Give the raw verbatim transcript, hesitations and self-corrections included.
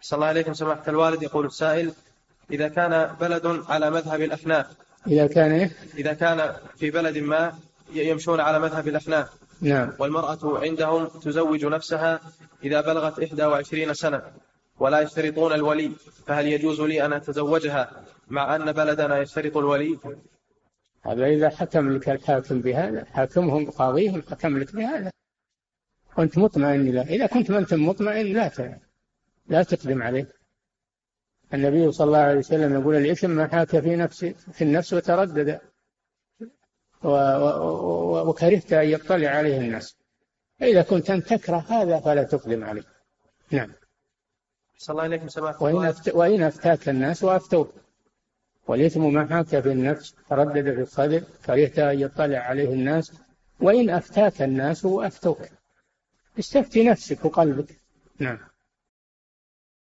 صلى الله عليكم سماحة الوالد. يقول السائل: إذا كان بلد على مذهب الأحناف، إذا كان إيه؟ إذا كان في بلد ما يمشون على مذهب الأحناف، نعم، والمرأة عندهم تزوج نفسها إذا بلغت إحدى وعشرين سنة ولا يشترطون الولي، فهل يجوز لي أن أتزوجها مع أن بلدنا يشترط الولي؟ هذا إذا حكم لك الحاكم بهذا، حاكمهم قاضيهم حكم لك بهذا، كنت مطمئن له. إذا كنت ما أنت مطمئن لا لا تقدم عليه. النبي صلى الله عليه وسلم يقول: الإثم ما حاك في نفسي في النفس وتردد وكرهت أن يطلع عليه الناس. إذا كنت أن تكره هذا فلا تقدم عليه. نعم. صلى الله عليكم سماحة وإن, وإن أفتاك الناس وأفتوك، والإثم ما حاك في النفس تردد في الصدر كرهت أن يطلع عليه الناس. وإن أفتاك الناس وأفتوك، استفتي نفسك وقلبك. نعم.